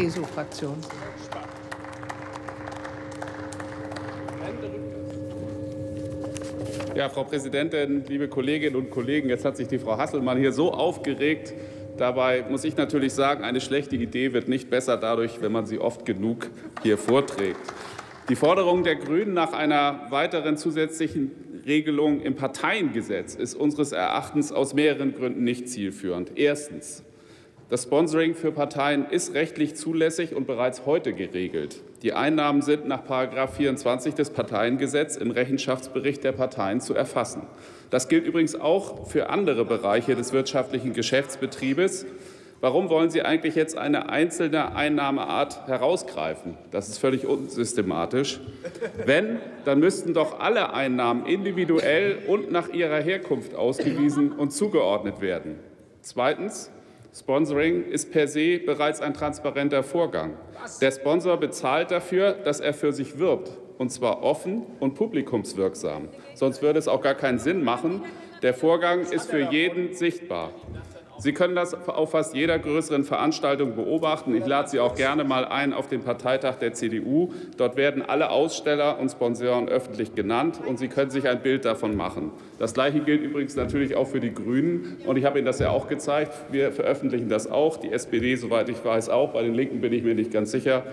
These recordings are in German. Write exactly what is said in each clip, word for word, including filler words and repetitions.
C D U-Fraktion. Ja, Frau Präsidentin, liebe Kolleginnen und Kollegen, jetzt hat sich die Frau Hasselmann hier so aufgeregt. Dabei muss ich natürlich sagen, eine schlechte Idee wird nicht besser dadurch, wenn man sie oft genug hier vorträgt. Die Forderung der Grünen nach einer weiteren zusätzlichen Regelung im Parteiengesetz ist unseres Erachtens aus mehreren Gründen nicht zielführend. Erstens. Das Sponsoring für Parteien ist rechtlich zulässig und bereits heute geregelt. Die Einnahmen sind nach Paragraph vierundzwanzig des Parteiengesetzes im Rechenschaftsbericht der Parteien zu erfassen. Das gilt übrigens auch für andere Bereiche des wirtschaftlichen Geschäftsbetriebes. Warum wollen Sie eigentlich jetzt eine einzelne Einnahmeart herausgreifen? Das ist völlig unsystematisch. Wenn, dann müssten doch alle Einnahmen individuell und nach ihrer Herkunft ausgewiesen und zugeordnet werden. Zweitens. Sponsoring ist per se bereits ein transparenter Vorgang. Der Sponsor bezahlt dafür, dass er für sich wirbt, und zwar offen und publikumswirksam. Sonst würde es auch gar keinen Sinn machen. Der Vorgang ist für jeden sichtbar. Sie können das auf fast jeder größeren Veranstaltung beobachten. Ich lade Sie auch gerne mal ein auf den Parteitag der C D U. Dort werden alle Aussteller und Sponsoren öffentlich genannt, und Sie können sich ein Bild davon machen. Das Gleiche gilt übrigens natürlich auch für die Grünen. Und ich habe Ihnen das ja auch gezeigt. Wir veröffentlichen das auch. Die S P D, soweit ich weiß, auch. Bei den Linken bin ich mir nicht ganz sicher.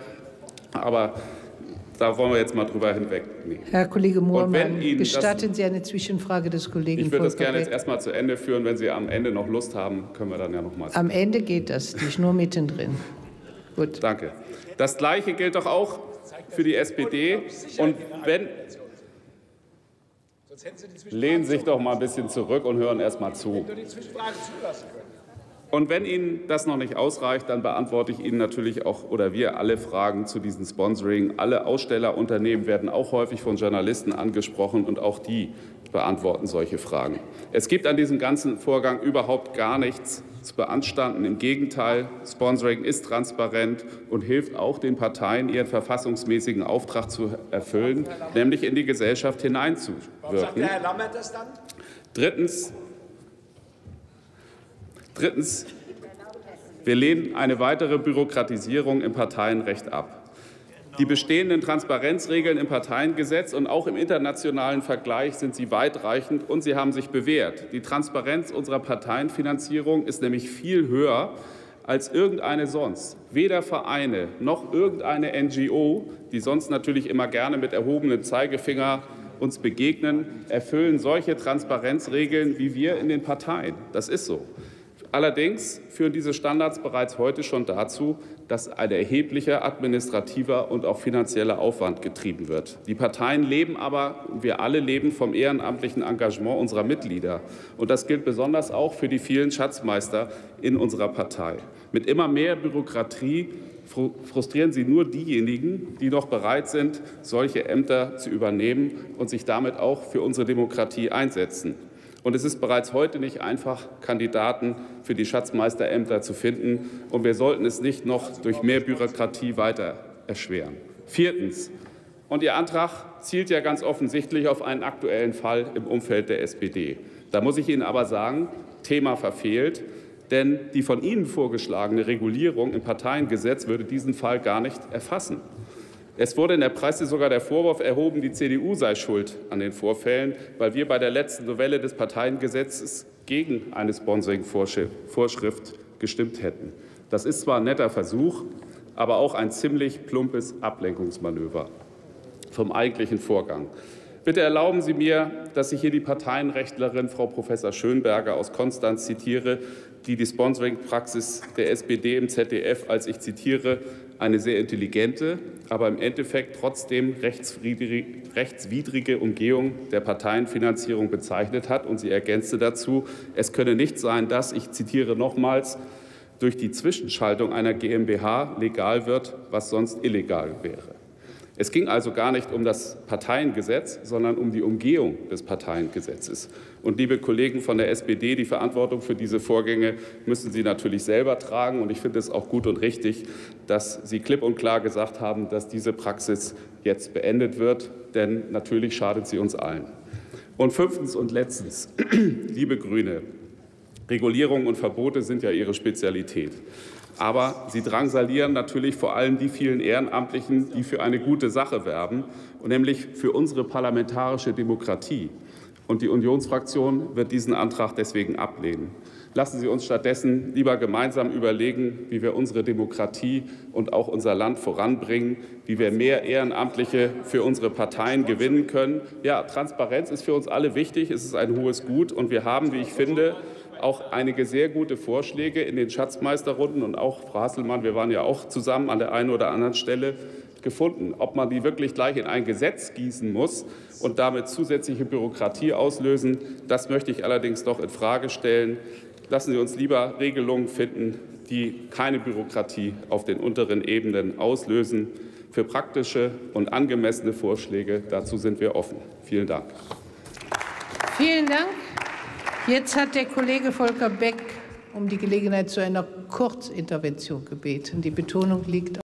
Aber da wollen wir jetzt mal drüber hinweg. Nee. Herr Kollege Murmann, gestatten Sie eine Zwischenfrage des Kollegen? Ich würde das gerne jetzt erstmal zu Ende führen. Wenn Sie am Ende noch Lust haben, können wir dann ja noch mal. Am Ende geht das nicht, nur mittendrin. Gut. Danke. Das Gleiche gilt doch auch für die S P D. Und wenn, lehnen Sie sich doch mal ein bisschen zurück und hören erst mal zu. Und wenn Ihnen das noch nicht ausreicht, dann beantworte ich Ihnen natürlich auch oder wir alle Fragen zu diesem Sponsoring. Alle Ausstellerunternehmen werden auch häufig von Journalisten angesprochen, und auch die beantworten solche Fragen. Es gibt an diesem ganzen Vorgang überhaupt gar nichts zu beanstanden. Im Gegenteil, Sponsoring ist transparent und hilft auch den Parteien, ihren verfassungsmäßigen Auftrag zu erfüllen, nämlich in die Gesellschaft hineinzuwirken. Warum sagt der Herr Lammert das dann? Drittens. Drittens. Wir lehnen eine weitere Bürokratisierung im Parteienrecht ab. Die bestehenden Transparenzregeln im Parteiengesetz und auch im internationalen Vergleich sind sie weitreichend, und sie haben sich bewährt. Die Transparenz unserer Parteienfinanzierung ist nämlich viel höher als irgendeine sonst. Weder Vereine noch irgendeine N G O, die sonst natürlich immer gerne mit erhobenem Zeigefinger uns begegnen, erfüllen solche Transparenzregeln wie wir in den Parteien. Das ist so. Allerdings führen diese Standards bereits heute schon dazu, dass ein erheblicher administrativer und auch finanzieller Aufwand getrieben wird. Die Parteien leben aber, wir alle leben vom ehrenamtlichen Engagement unserer Mitglieder. Und das gilt besonders auch für die vielen Schatzmeister in unserer Partei. Mit immer mehr Bürokratie frustrieren Sie nur diejenigen, die noch bereit sind, solche Ämter zu übernehmen und sich damit auch für unsere Demokratie einsetzen. Und es ist bereits heute nicht einfach, Kandidaten für die Schatzmeisterämter zu finden. Und wir sollten es nicht noch durch mehr Bürokratie weiter erschweren. Viertens. Und Ihr Antrag zielt ja ganz offensichtlich auf einen aktuellen Fall im Umfeld der S P D. Da muss ich Ihnen aber sagen, Thema verfehlt. Denn die von Ihnen vorgeschlagene Regulierung im Parteiengesetz würde diesen Fall gar nicht erfassen. Es wurde in der Presse sogar der Vorwurf erhoben, die C D U sei schuld an den Vorfällen, weil wir bei der letzten Novelle des Parteiengesetzes gegen eine Sponsoring-Vorschrift gestimmt hätten. Das ist zwar ein netter Versuch, aber auch ein ziemlich plumpes Ablenkungsmanöver vom eigentlichen Vorgang. Bitte erlauben Sie mir, dass ich hier die Parteienrechtlerin Frau Professor Schönberger aus Konstanz zitiere, die die Sponsoring-Praxis der S P D im Z D F, als ich zitiere, eine sehr intelligente, aber im Endeffekt trotzdem rechtswidrige Umgehung der Parteienfinanzierung bezeichnet hat. Und sie ergänzte dazu, es könne nicht sein, dass, ich zitiere nochmals, durch die Zwischenschaltung einer GmbH legal wird, was sonst illegal wäre. Es ging also gar nicht um das Parteiengesetz, sondern um die Umgehung des Parteiengesetzes. Und liebe Kollegen von der S P D, die Verantwortung für diese Vorgänge müssen Sie natürlich selber tragen. Und ich finde es auch gut und richtig, dass Sie klipp und klar gesagt haben, dass diese Praxis jetzt beendet wird. Denn natürlich schadet sie uns allen. Und fünftens und letztens, liebe Grüne, Regulierung und Verbote sind ja Ihre Spezialität. Aber sie drangsalieren natürlich vor allem die vielen Ehrenamtlichen, die für eine gute Sache werben, nämlich für unsere parlamentarische Demokratie. Und die Unionsfraktion wird diesen Antrag deswegen ablehnen. Lassen Sie uns stattdessen lieber gemeinsam überlegen, wie wir unsere Demokratie und auch unser Land voranbringen, wie wir mehr Ehrenamtliche für unsere Parteien gewinnen können. Ja, Transparenz ist für uns alle wichtig, es ist ein hohes Gut, und wir haben, wie ich finde, auch einige sehr gute Vorschläge in den Schatzmeisterrunden, und auch Frau Hasselmann, wir waren ja auch zusammen an der einen oder anderen Stelle, gefunden. Ob man die wirklich gleich in ein Gesetz gießen muss und damit zusätzliche Bürokratie auslösen, das möchte ich allerdings doch in Frage stellen. Lassen Sie uns lieber Regelungen finden, die keine Bürokratie auf den unteren Ebenen auslösen. Für praktische und angemessene Vorschläge, dazu sind wir offen. Vielen Dank. Vielen Dank. Jetzt hat der Kollege Volker Beck um die Gelegenheit zu einer Kurzintervention gebeten. Die Betonung liegt